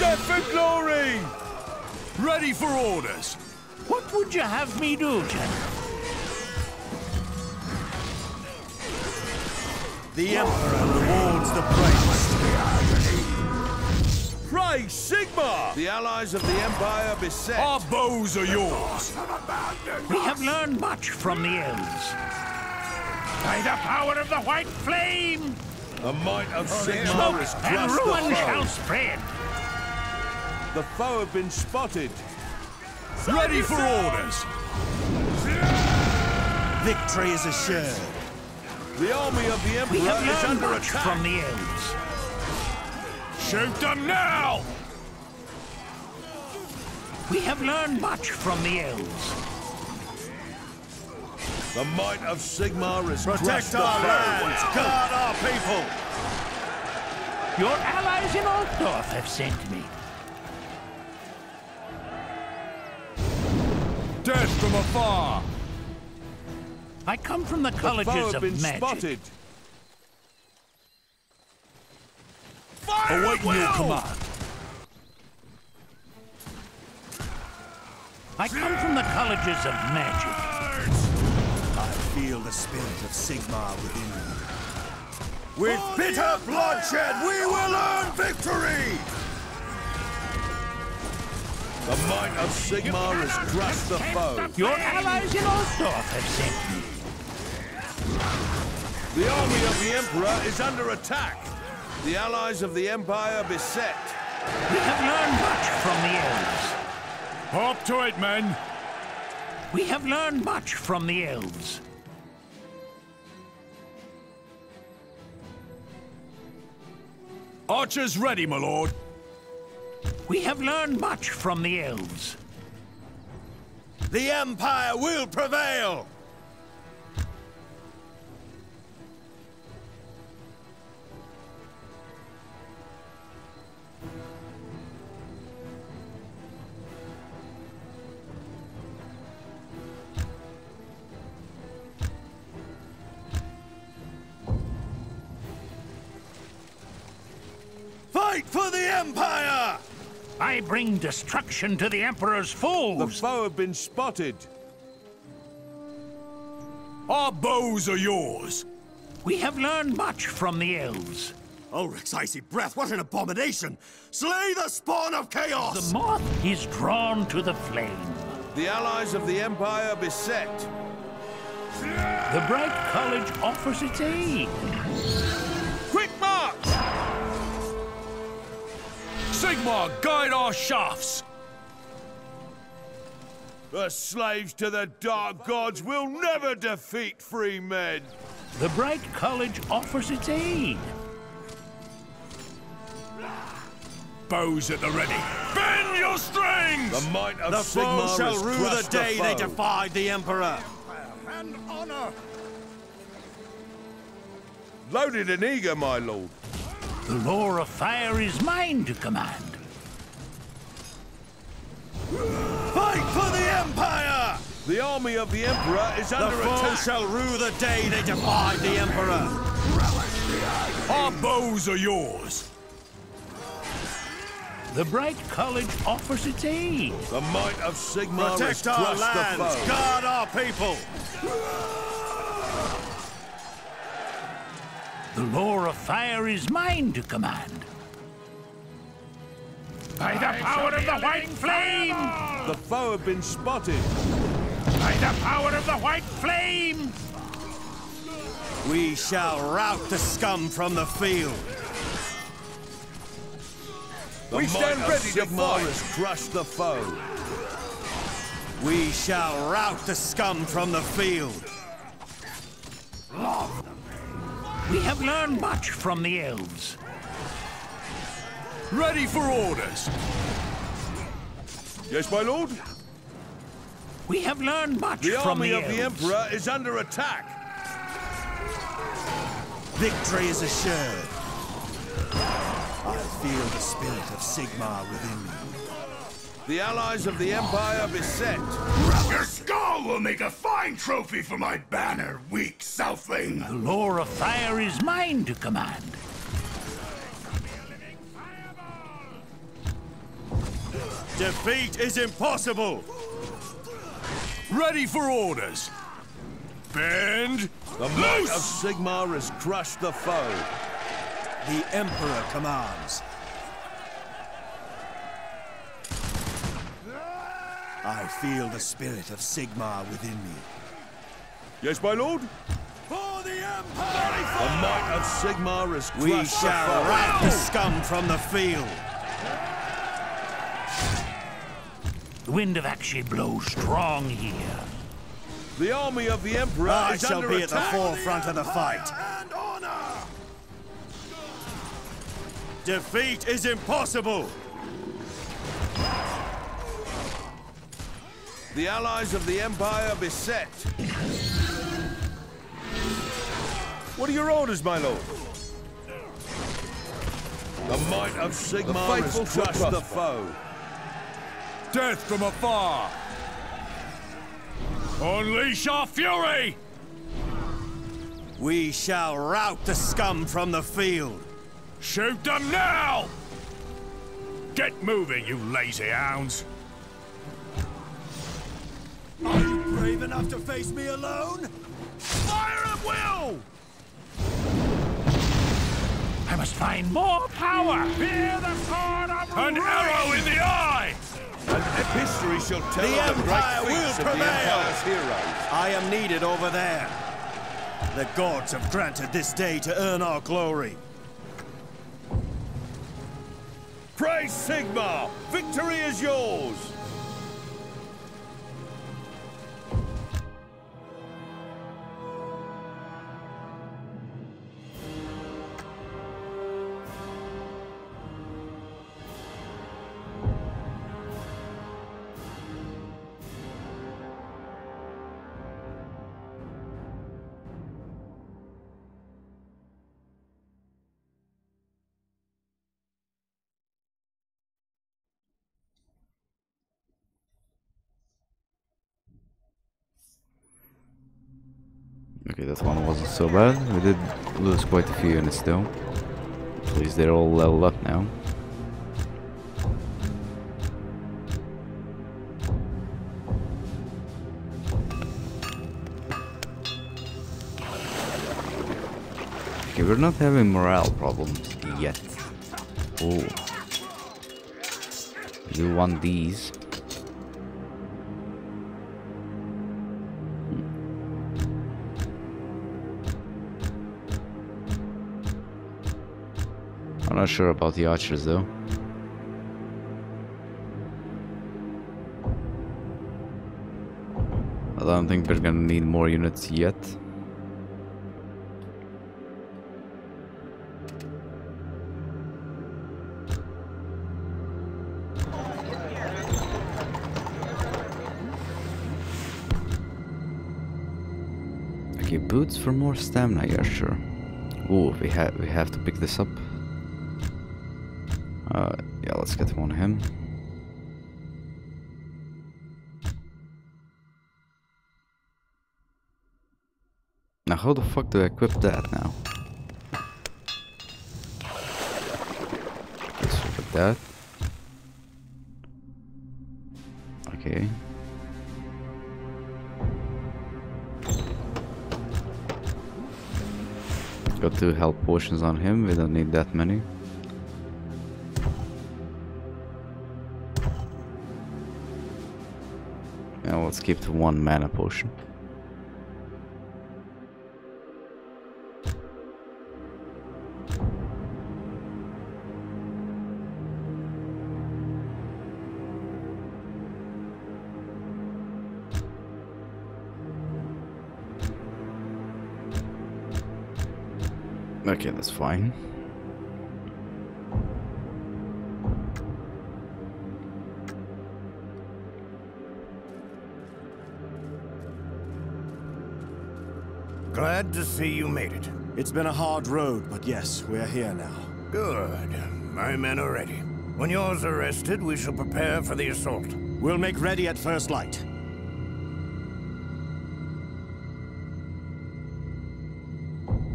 death and glory! Ready for orders! What would you have me do, General? The Emperor rewards the bravest. Praise Sigmar! The allies of the Empire beset. Our bows are yours. We have learned much from the elves. By the power of the White Flame! The might of Sigmar is crushed the foe. And ruin shall spread. The foe have been spotted. Ready for orders! Victory is assured. The army of the Emperor is under attack from the elves. Shoot them now! We have learned much from the elves. The might of Sigmar is protect our lands, guard our people. Your allies in Altdorf have sent me. Death from afar! I come from the Colleges of Magic. Spotted. Fire await new command. I come from the Colleges of Magic. I feel the spirit of Sigmar within me. With bitter bloodshed, we will earn victory! The might of Sigmar has crushed the foe. Your allies in Ostorf have sent you. The army of the Emperor is under attack. The allies of the Empire beset. We have learned much from the elves. Hop to it, men. We have learned much from the elves. Archers ready, my lord. We have learned much from the elves. The Empire will prevail! Fight for the Empire! I bring destruction to the Emperor's foes! The foe have been spotted. Our bows are yours. We have learned much from the elves. Ulrich's icy breath, what an abomination! Slay the spawn of chaos! The moth is drawn to the flame. The allies of the Empire beset. The Bright College offers its aid. Quick march! Sigmar, guide our shafts! The slaves to the dark gods will never defeat free men! The Bright College offers its aid! Bows at the ready! Bend your strings! The might of Sigmar shall rue the day they defied the Emperor! And honor! Loaded and eager, my lord! The Lore of Fire is mine to command. Fight for the Empire! The army of the Emperor is under attack. The foe shall rue the day they defied the Emperor. Our bows are yours. The Bright College offers its aid. The might of Sigmar protect our lands, guard our people. The Lore of Fire is mine to command. By the power of the White Flame! The foe have been spotted. By the power of the White Flame! We shall rout the scum from the field. We stand ready to fight. Has crushed the foe. We shall rout the scum from the field. We have learned much from the elves. Ready for orders. Yes, my lord. We have learned much from the elves. The army of the Emperor is under attack. Victory is assured. I feel the spirit of Sigmar within me. The allies of the Empire beset. Your skull will make a fine trophy for my banner, weak southling. The Lore of Fire is mine to command. Defeat is impossible. Ready for orders. Bend the might of Sigmar has crushed the foe. The Emperor commands. I feel the spirit of Sigmar within me. Yes, my lord? For the Empire! The might of Sigmar is crushed. We shall wrap the scum from the field. The wind of actually blows strong here. The army of the Emperor is under attack. I shall be at the forefront of the fight. And honor. Defeat is impossible. The allies of the Empire beset. What are your orders, my lord? The might of Sigmar has crushed the foe. Death from afar! Unleash our fury! We shall rout the scum from the field. Shoot them now! Get moving, you lazy hounds! Are you brave enough to face me alone? Fire at will! I must find more power! Hear the sword of an arrow in the eye! And history shall tell the Empire will prevail! I am needed over there. The gods have granted this day to earn our glory. Praise Sigmar! Victory is yours! Okay, that one wasn't so bad. We did lose quite a few units though. At least they're all leveled up now. Okay, we're not having morale problems yet. Oh, we do want these. I'm not sure about the archers though. I don't think we're gonna need more units yet. Okay, boots for more stamina, yeah sure. Ooh, we have to pick this up. Yeah, let's get one of him. Now, how the fuck do I equip that now? Let's equip that. Okay. Got 2 health potions on him, we don't need that many. Now let's keep to 1 mana potion. Okay, that's fine. Glad to see you made it. It's been a hard road, but yes, we're here now. Good. My men are ready. When yours are rested, we shall prepare for the assault. We'll make ready at first light.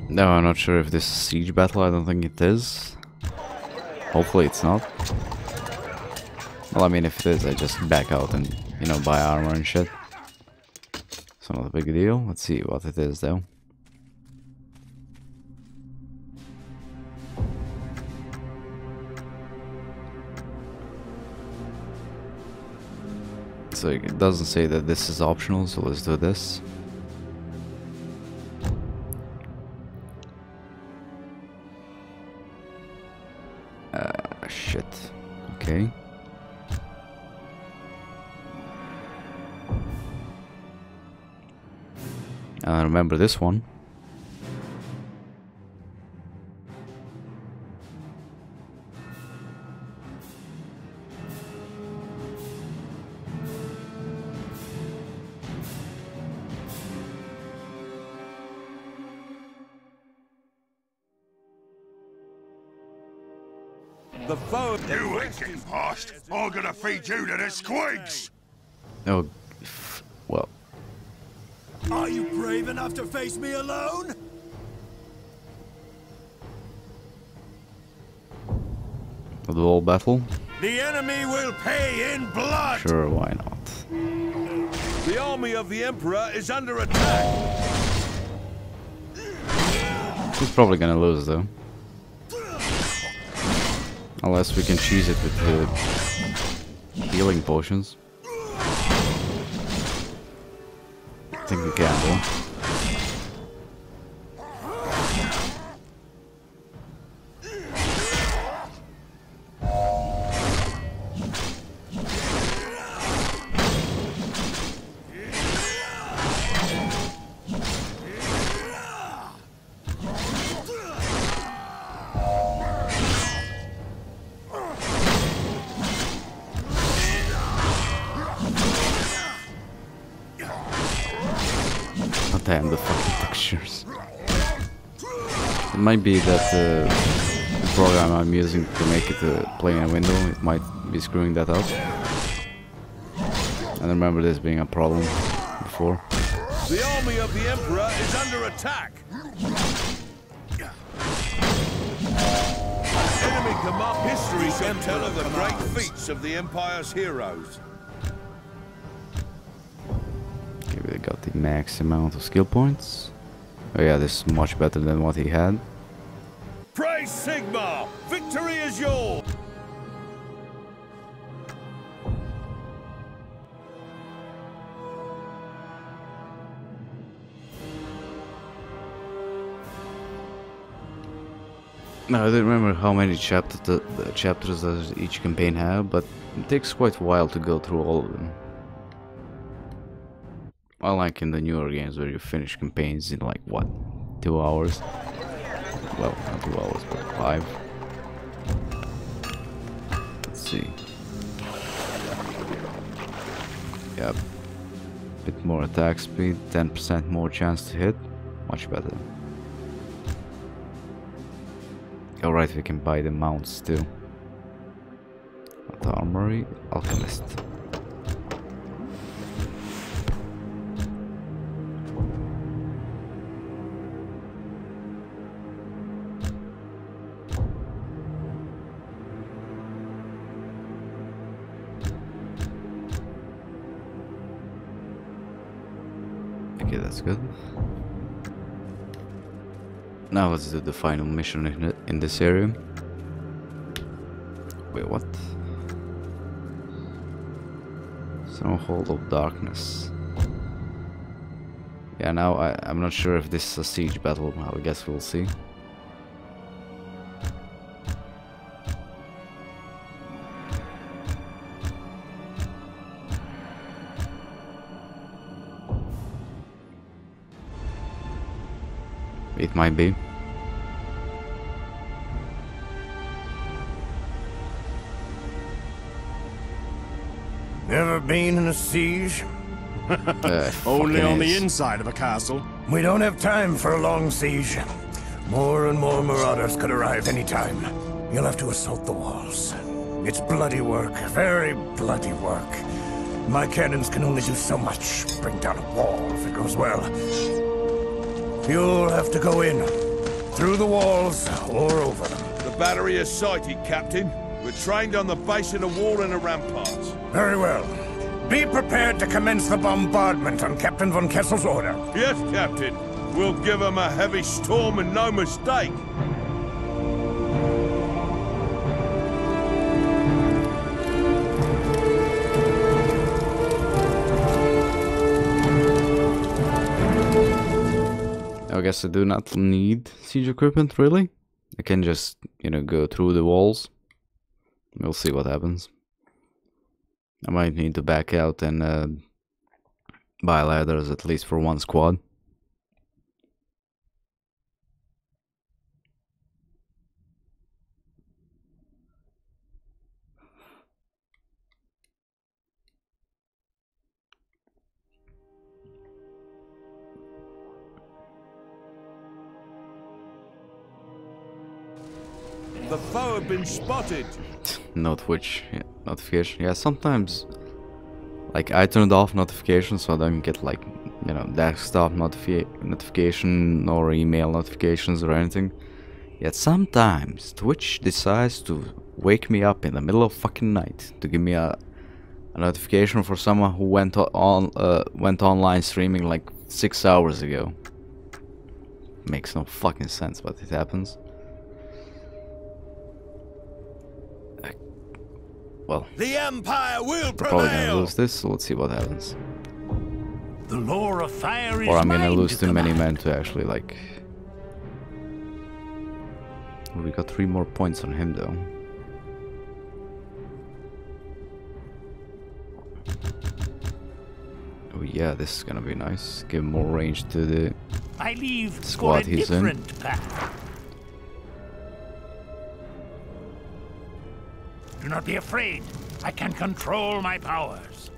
No, I'm not sure if this is a siege battle. I don't think it is. Hopefully it's not. Well, I mean, if it is, I just back out and, you know, buy armor and shit. It's not a big deal. Let's see what it is, though. So it doesn't say that this is optional, so let's do this. Shit. Okay. I remember this one. You wicked host! I'm gonna feed you to the squigs! Oh, well. Are you brave enough to face me alone? The whole battle? The enemy will pay in blood! Sure, why not? The army of the Emperor is under attack! He's probably gonna lose, though. Unless we can cheese it with the healing potions. I think we can, Might be that the program I'm using to make it play in a window, it might be screwing that up. I remember this being a problem before. The army of the Emperor is under attack. Enemy command history can tell of the great feats of the Empire's heroes. Okay, we got the max amount of skill points. Oh yeah, this is much better than what he had. Praise Sigmar! Victory is yours! Now, I don't remember how many chapters does each campaign have, but it takes quite a while to go through all of them. Unlike in the newer games where you finish campaigns in like, what, 2 hours? Well, not 2 hours, but 5. Let's see. Yep. Bit more attack speed, 10% more chance to hit. Much better. Alright, we can buy the mounts too. At the armory, alchemist. Good. Now let's do the final mission in this area. Wait, what? Stronghold of Darkness. Yeah, now I'm not sure if this is a siege battle. I guess we'll see. It might be. Never been in a siege? Only on the inside of a castle. We don't have time for a long siege. More and more marauders could arrive any time. You'll have to assault the walls. It's bloody work, very bloody work. My cannons can only do so much. Bring down a wall if it goes well. You'll have to go in, through the walls, or over them. The battery is sighted, Captain. We're trained on the base of the wall and the ramparts. Very well. Be prepared to commence the bombardment on Captain von Kessel's order. Yes, Captain. We'll give him a heavy storm and no mistake. I guess I do not need siege equipment, really. I can just, you know, go through the walls. We'll see what happens. I might need to back out and buy ladders at least for one squad. The foe have been spotted. Not Twitch, yeah, notification. Yeah, sometimes, like, I turned off notifications so I don't get, like, you know, desktop notification or email notifications or anything. Yet sometimes Twitch decides to wake me up in the middle of fucking night to give me a notification for someone who went online streaming like 6 hours ago. Makes no fucking sense, but it happens. Well, the Empire will prevail. Probably gonna lose this, so let's see what happens. The Lore of Fire is, or I'm gonna lose too many men to actually, like... We got 3 more points on him, though. Oh yeah, this is gonna be nice. Give more range to the squad he's in. Do not be afraid. I can control my powers.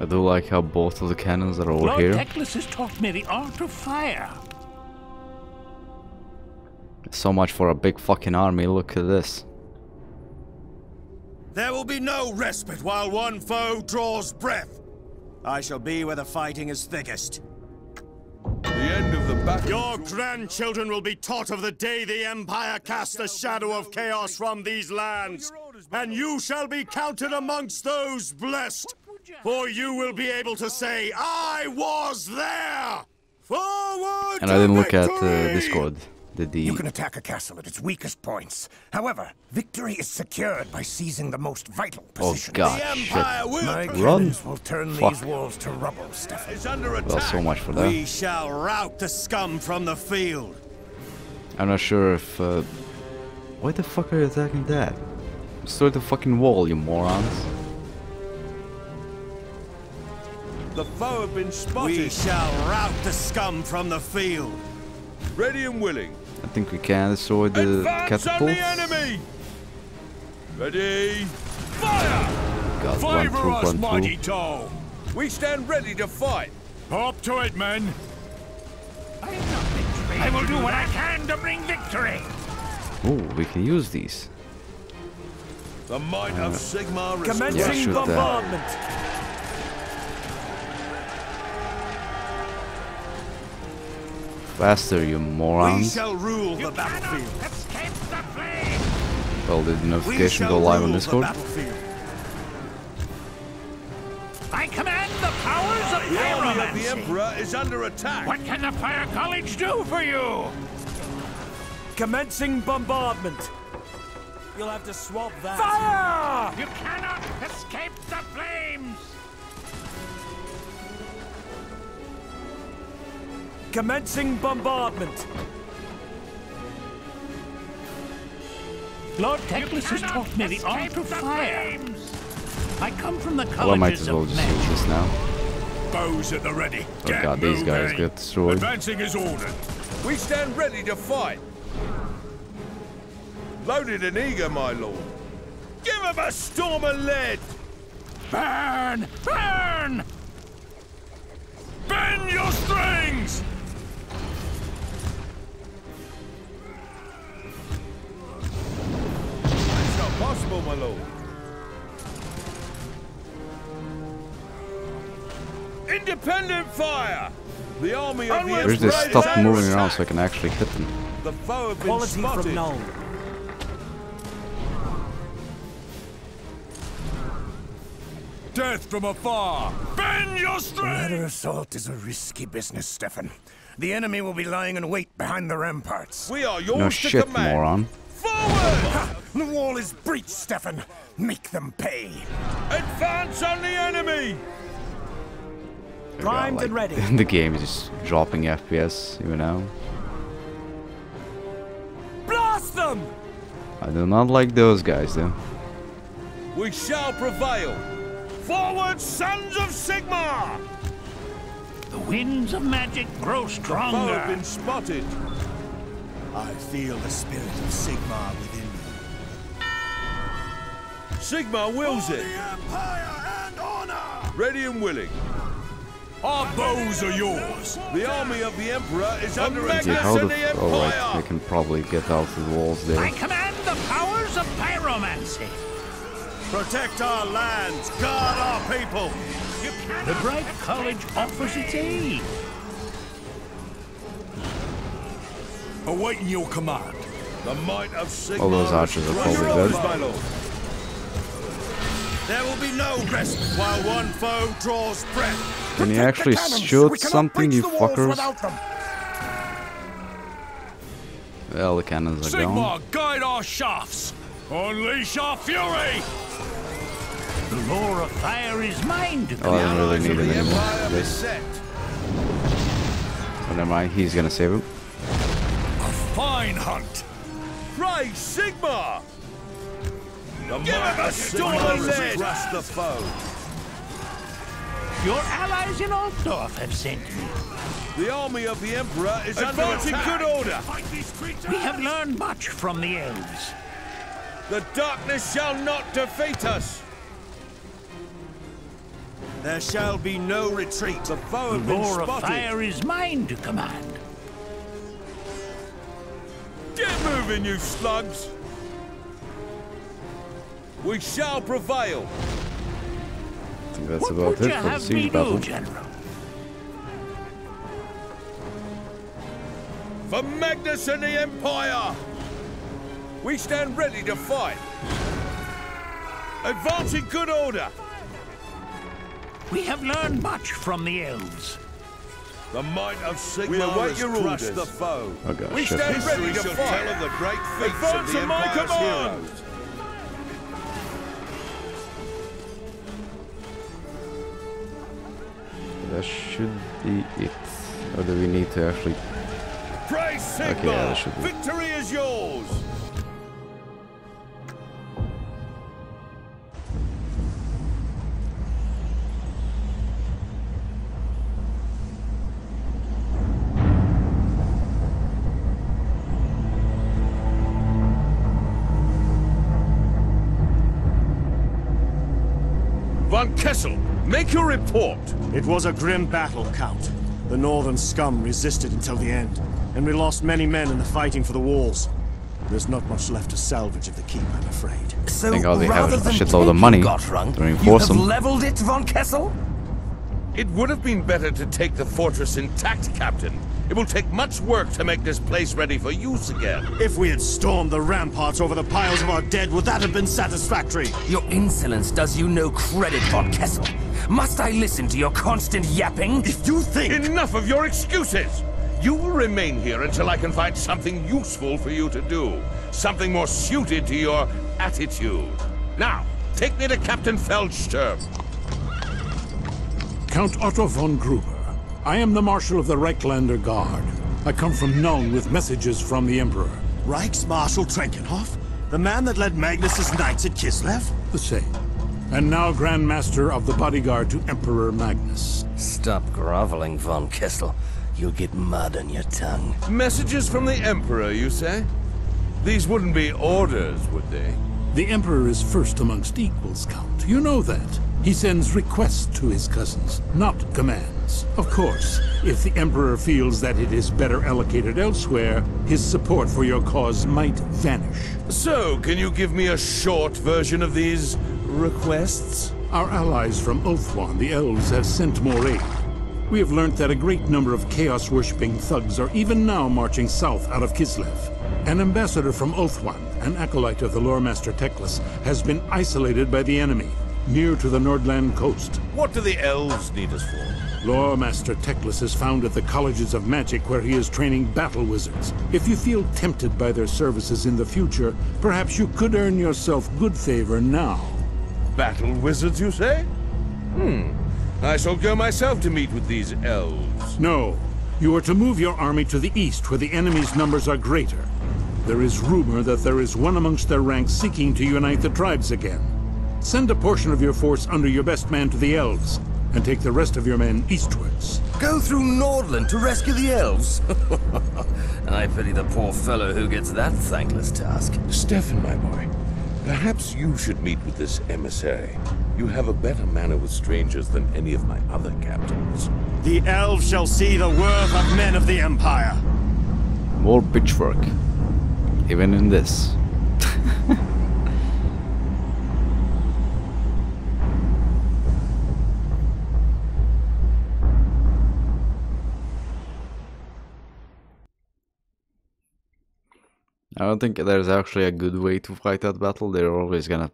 I do like how both of the cannons are over here. Lord Teclis has taught me the art of fire. So much for a big fucking army. Look at this. There will be no respite while one foe draws breath. I shall be where the fighting is thickest. The end of the battle. Your grandchildren will be taught of the day the Empire cast the shadow of chaos from these lands, and you shall be counted amongst those blessed, for you will be able to say, I was there! Forward! And I didn't look at Discord. You can attack a castle at its weakest points. However, victory is secured by seizing the most vital position. Oh god, shit. Run! Will turn these walls to rubble, Stefan. Well, so much for that. We shall rout the scum from the field. I'm not sure if... Why the fuck are you attacking that? Destroy the fucking wall, you morons. The foe have been spotted. We shall rout the scum from the field. Ready and willing. I think we can destroy the catapults. Ready, fire! God, favor us, mighty toe. We stand ready to fight. Up to it, men. I will do what I can to bring victory. Oh, we can use these. The might of Sigmar is commencing bombardment. Faster, you morons. We shall rule the battlefield. Well, did the notification go live on Discord? I command the powers of pyromancy. The Emperor is under attack. What can the Fire College do for you? Commencing bombardment. You'll have to swap that. Fire! You cannot escape the flames. Commencing bombardment. Lord Teclis has taught me the art of fire. I come from the Colleges of Magic. Well, I might as well just use this now. Bows at the ready. Oh god, these guys get destroyed. Advancing is ordered. We stand ready to fight. Loaded and eager, my lord. Give him a storm of lead. Burn! Burn! Bend your strings! Possible, my lord. Independent fire. The army of the Emperor. Where's they stop moving around so I can actually hit them? The foe have been quality spotted. From Null. Death from afar! Bend your strength! Another assault is a risky business, Stefan. The enemy will be lying in wait behind the ramparts. We are yours to command. Moron. Forward! Ha! The wall is breached, Stefan. Make them pay. Advance on the enemy! Primed and ready. The game is just dropping FPS, you know. Blast them! I do not like those guys, though. We shall prevail. Forward, sons of Sigmar! The winds of magic grow stronger. The foe have been spotted. I feel the spirit of Sigmar within me. Sigmar wills it. The empire and honor. Ready and willing. Our bows are yours. The army of the Emperor is under attack. Alright, they can probably get out of the walls there. I command the powers of pyromancy. Protect our lands, guard our people. The Bright College offers its aid. Awaiting your command. The might of Sigmar. All those archers are probably good. There will be no rest while one foe draws breath. Can you actually shoot something, you fuckers? Well, the cannons are gone. Sigmar, guide our shafts. Unleash our fury! The Lore of Fire is mine to command. I don't really need him anymore. Oh, never mind, he's gonna save him. A fine hunt! Right, Sigmar! Give him a storm and crush the foe! Your allies in Altdorf have sent me. The army of the Emperor is advancing in good order! We have learned much from the elves. The darkness shall not defeat us! There shall be no retreat. The foe have been spotted. Lore of Fire is mine to command. Get moving, you slugs! We shall prevail! I think that's about it for the siege battle. For Magnus and the Empire! We stand ready to fight. Advance in good order. We have learned much from the elves. The might of Sigmar has crushed the foe. Oh God, we stand ready to fight. Tell of the great feats advance of my command. Heroes. That should be it. Or do we need to actually? Praise Sigmar. Okay, yeah, that should be. Victory is yours. Von Kessel, make your report. It was a grim battle, Count. The northern scum resisted until the end, and we lost many men in the fighting for the walls. There's not much left to salvage of the keep, I'm afraid. So rather than taking Gothrung, you have leveled it, Von Kessel? It would have been better to take the fortress intact, Captain. It will take much work to make this place ready for use again. If we had stormed the ramparts over the piles of our dead, would that have been satisfactory? Your insolence does you no credit, Von Kessel. Must I listen to your constant yapping? If you think... Enough of your excuses! You will remain here until I can find something useful for you to do. Something more suited to your attitude. Now, take me to Captain Feldsturm. Count Otto von Gruber. I am the Marshal of the Reichlander Guard. I come from Null with messages from the Emperor. Reichs Marshal Trenkenhoff? The man that led Magnus's knights at Kislev? The same. And now Grand Master of the Bodyguard to Emperor Magnus. Stop groveling, Von Kessel. You'll get mud on your tongue. Messages from the Emperor, you say? These wouldn't be orders, would they? The Emperor is first amongst equals, Count. You know that. He sends requests to his cousins, not commands. Of course, if the Emperor feels that it is better allocated elsewhere, his support for your cause might vanish. So, can you give me a short version of these requests? Our allies from Ulthuan, the elves, have sent more aid. We have learnt that a great number of chaos-worshipping thugs are even now marching south out of Kislev. An ambassador from Ulthuan, an acolyte of the Loremaster Teclis, has been isolated by the enemy, near to the Nordland coast. What do the elves need us for? Loremaster Teclis is found at the Colleges of Magic, where he is training battle wizards. If you feel tempted by their services in the future, perhaps you could earn yourself good favor now. Battle wizards, you say? I shall go myself to meet with these elves. No. You are to move your army to the east, where the enemy's numbers are greater. There is rumor that there is one amongst their ranks seeking to unite the tribes again. Send a portion of your force under your best man to the elves, and take the rest of your men eastwards. Go through Nordland to rescue the elves? I pity the poor fellow who gets that thankless task. Stefan, my boy, perhaps you should meet with this emissary. You have a better manner with strangers than any of my other captains. The elves shall see the worth of men of the Empire. More pitchfork, even in this. I don't think there's actually a good way to fight that battle. They're always gonna,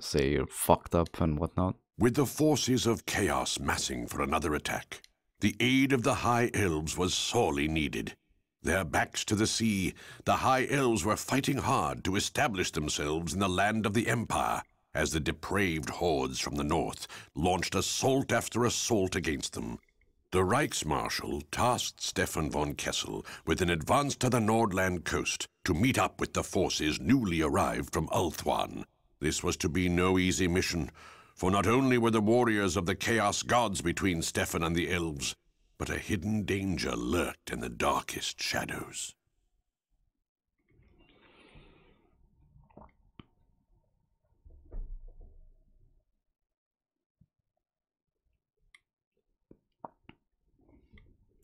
say you're fucked up and whatnot. With the forces of chaos massing for another attack, the aid of the High Elves was sorely needed. Their backs to the sea, the High Elves were fighting hard to establish themselves in the land of the Empire, as the depraved hordes from the north launched assault after assault against them. The Reichs Marshal tasked Stefan von Kessel with an advance to the Nordland coast to meet up with the forces newly arrived from Ulthuan. This was to be no easy mission, for not only were the warriors of the Chaos Gods between Stefan and the elves, but a hidden danger lurked in the darkest shadows.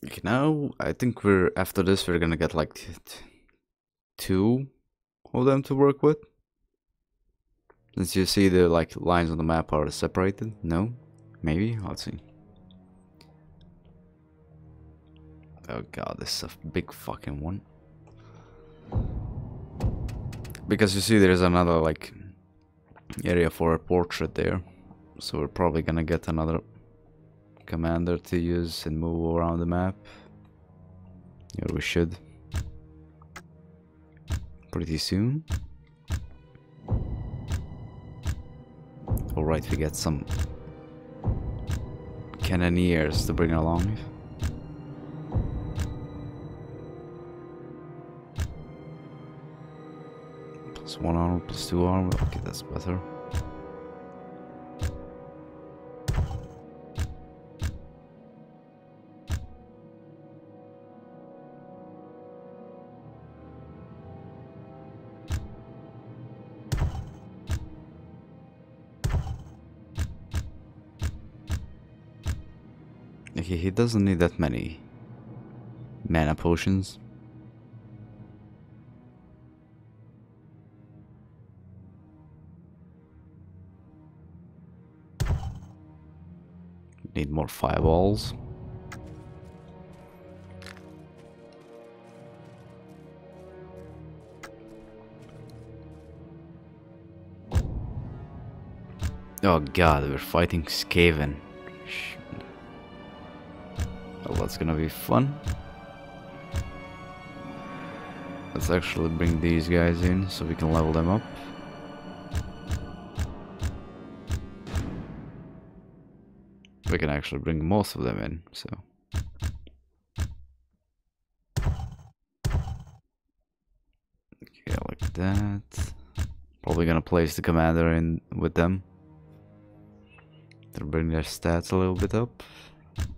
Okay, now I think we're after this we're gonna get like two of them to work with. Since you see the lines on the map are separated. No, maybe I'll see. Oh god, this is a big fucking one. Because you see, there's another area for a portrait there, so we're probably gonna get another commander to use and move around the map. Here we should pretty soon. All right, we get some cannoneers to bring along. Plus 1 armor, plus 2 armor. Okay, that's better. He doesn't need that many mana potions. Need more fireballs. Oh god, we're fighting Skaven. Well, that's gonna be fun. Let's actually bring these guys in so we can level them up. We can actually bring most of them in, so. Okay, like that. Probably gonna place the commander in with them. They'll bring their stats a little bit up.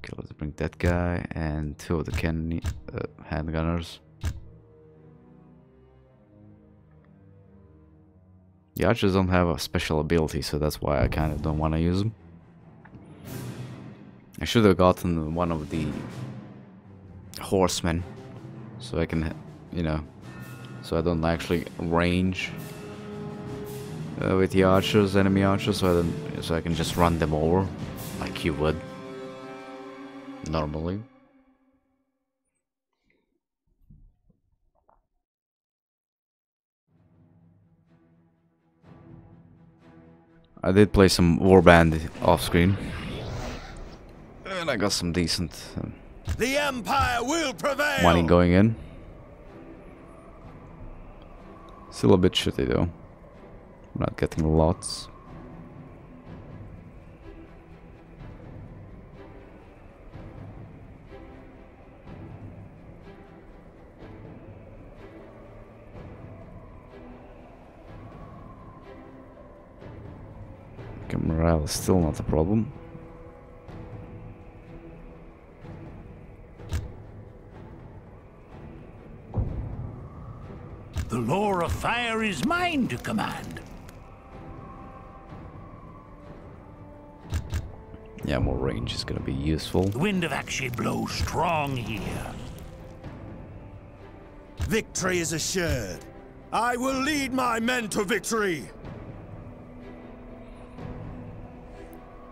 Okay, let's bring that guy and 2 of the cannon handgunners. The archers don't have a special ability, so that's why I kind of don't want to use them. I should have gotten one of the horsemen, so I can, so I don't actually range with the archers, enemy archers, so I can just run them over like you would. normally. I did play some Warband off screen. And I got some decent the Empire will prevail. Money going in. Still a bit shitty though. I'm not getting lots. Morale is still not a problem. The Lore of Fire is mine to command. Yeah, more range is gonna be useful. The wind of action blows strong here. Victory is assured. I will lead my men to victory.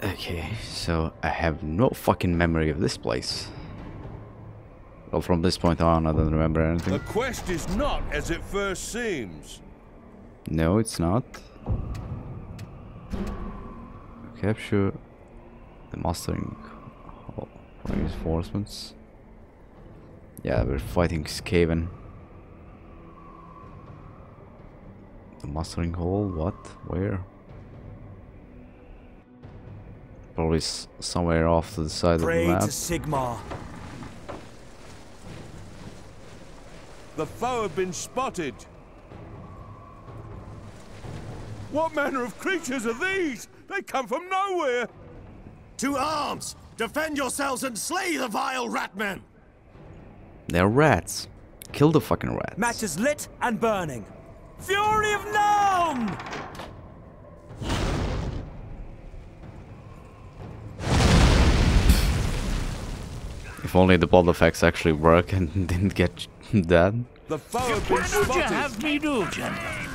Okay, so I have no fucking memory of this place. Well, from this point on, I don't remember anything. The quest is not as it first seems. No, it's not. Capture the mustering hall for reinforcements. Yeah, we're fighting Skaven. The mustering hall? What? Where? Probably somewhere off to the side of the map. Pray to Sigmar. The foe have been spotted. What manner of creatures are these? They come from nowhere. To arms! Defend yourselves and slay the vile ratmen. They're rats. Kill the fucking rats. Matches lit and burning. Fury of Gnome! If only the ball effects actually work and didn't get that. What would you have me do, gentlemen?